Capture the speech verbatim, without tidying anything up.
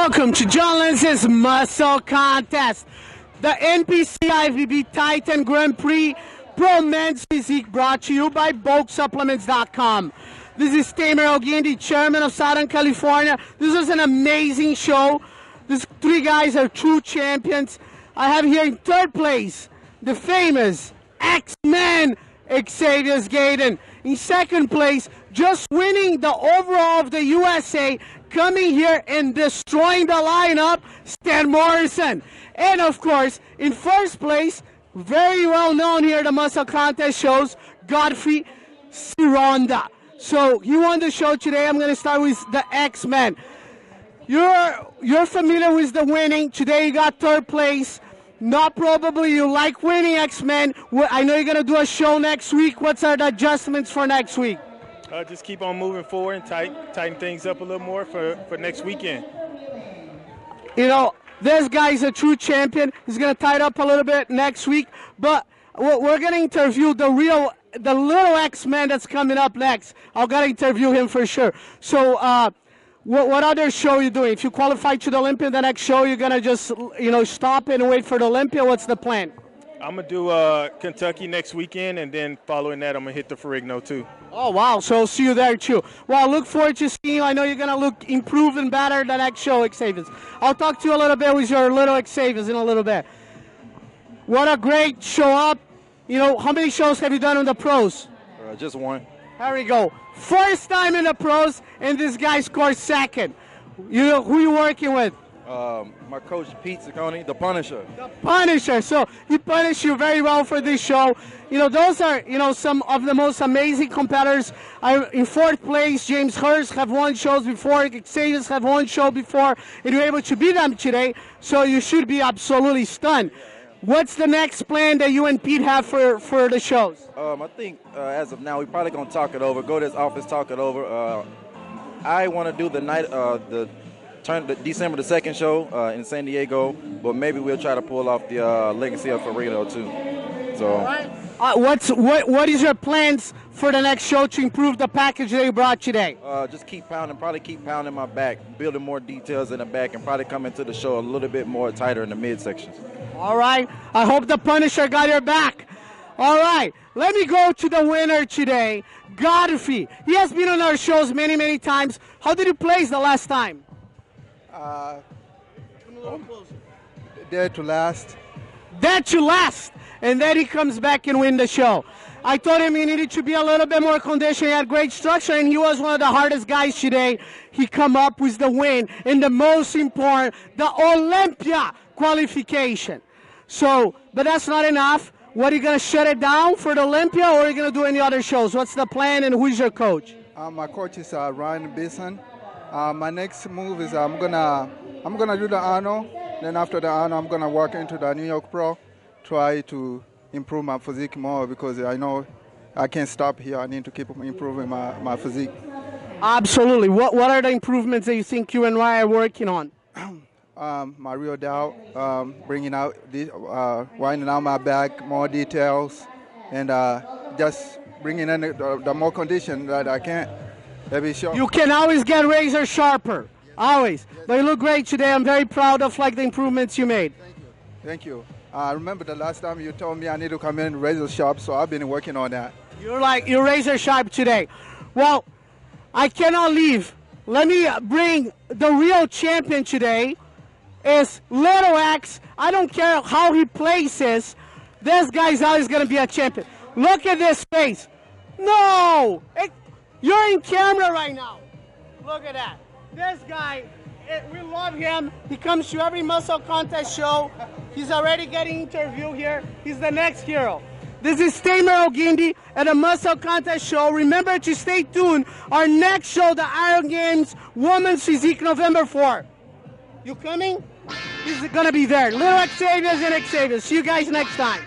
Welcome to John Lenz's Muscle Contest, the N P C I V B Titan Grand Prix Pro Men's Physique, brought to you by Bulk Supplements dot com. This is Tamer El Guindy, chairman of Southern California. This was an amazing show. These three guys are true champions. I have here in third place the famous X-Men Xavisus Gayden. In second place, just winning the overall of the U S A, coming here and destroying the lineup, Stan Morrison. And of course, in first place, very well known here at the Muscle Contest shows, Godfrey Sironda. So he won the show today. I'm going to start with the X-Men. You're, you're familiar with the winning. Today you got third place. Not probably you like winning, X-Men. I know you're going to do a show next week. What's our adjustments for next week? Uh, just keep on moving forward and tight, tighten things up a little more for, for next weekend. You know, this guy's a true champion. He's going to tie it up a little bit next week. But we're going to interview the real, the little X-Men that's coming up next. I've got to interview him for sure. So, uh... What, what other show are you doing? If you qualify to the Olympia, the next show, you're going to just, you know, stop and wait for the Olympia? What's the plan? I'm going to do uh, Kentucky next weekend, and then following that, I'm going to hit the Ferrigno, too. Oh, wow. So see you there, too. Well, I look forward to seeing you. I know you're going to look improved and better the next show, Xavius. I'll talk to you a little bit with your little Xavius in a little bit. What a great show up. You know, how many shows have you done on the pros? Uh, just one. There we go. First time in the pros, and this guy scored second. You know, who you working with? Um, my coach, Pete Ciccone, the Punisher. The Punisher. So he punished you very well for this show. You know, those are, you know, some of the most amazing competitors. I, in fourth place, James Hurst have won shows before. Xavius have won show before. And you're able to beat them today, so you should be absolutely stunned. What's the next plan that you and Pete have for, for the shows? Um, I think uh, as of now, we're probably going to talk it over. Go to his office, talk it over. Uh, I want to do the night, uh, the turn, the December the second show uh, in San Diego, but maybe we'll try to pull off the uh, Legacy of Ferrigno too. So, uh, what's what what is your plans for the next show to improve the package that you brought today? Uh, just keep pounding, probably keep pounding my back, building more details in the back, and probably come into the show a little bit more tighter in the mid sections. All right. I hope the Punisher got your back. All right. Let me go to the winner today, Godfrey. He has been on our shows many, many times. How did you place the last time? Uh, dead to last. Dead to last. And then he comes back and wins the show. I told him he needed to be a little bit more conditioned. He had great structure, and he was one of the hardest guys today. He come up with the win, and the most important, the Olympia qualification. So, but that's not enough. What, are you going to shut it down for the Olympia, or are you going to do any other shows? What's the plan, and who's your coach? Uh, my coach is uh, Ryan Bisson. Uh, my next move is I'm going to I'm gonna do the Arno. Then after the Arno, I'm going to walk into the New York Pro, try to improve my physique more, because I know I can't stop here. I need to keep improving my, my physique. Absolutely. What, what are the improvements that you think you and Ryan are working on? Um, my real doubt, um, bringing out, the, uh, winding out my back, more details, and uh, just bringing in the, the more condition that I can. Maybe sure. You can always get razor sharper, yes. Always. Yes. But you look great today. I'm very proud of like the improvements you made. Thank you. Thank you. I uh, remember the last time you told me I need to come in razor sharp, so I've been working on that. You're like, you're razor sharp today. Well, I cannot leave. Let me bring the real champion today. Is Little X. I don't care how he places. This guy's always going to be a champion. Look at this face. No! It, you're in camera right now. Look at that. This guy, it, we love him. He comes to every Muscle Contest show. He's already getting interviewed here. He's the next hero. This is Tamer El Guindy at a Muscle Contest show. Remember to stay tuned. Our next show, the Iron Games Women's Physique, November fourth. You coming? This is going to be there. Little Xavius and Xavius. See you guys next time.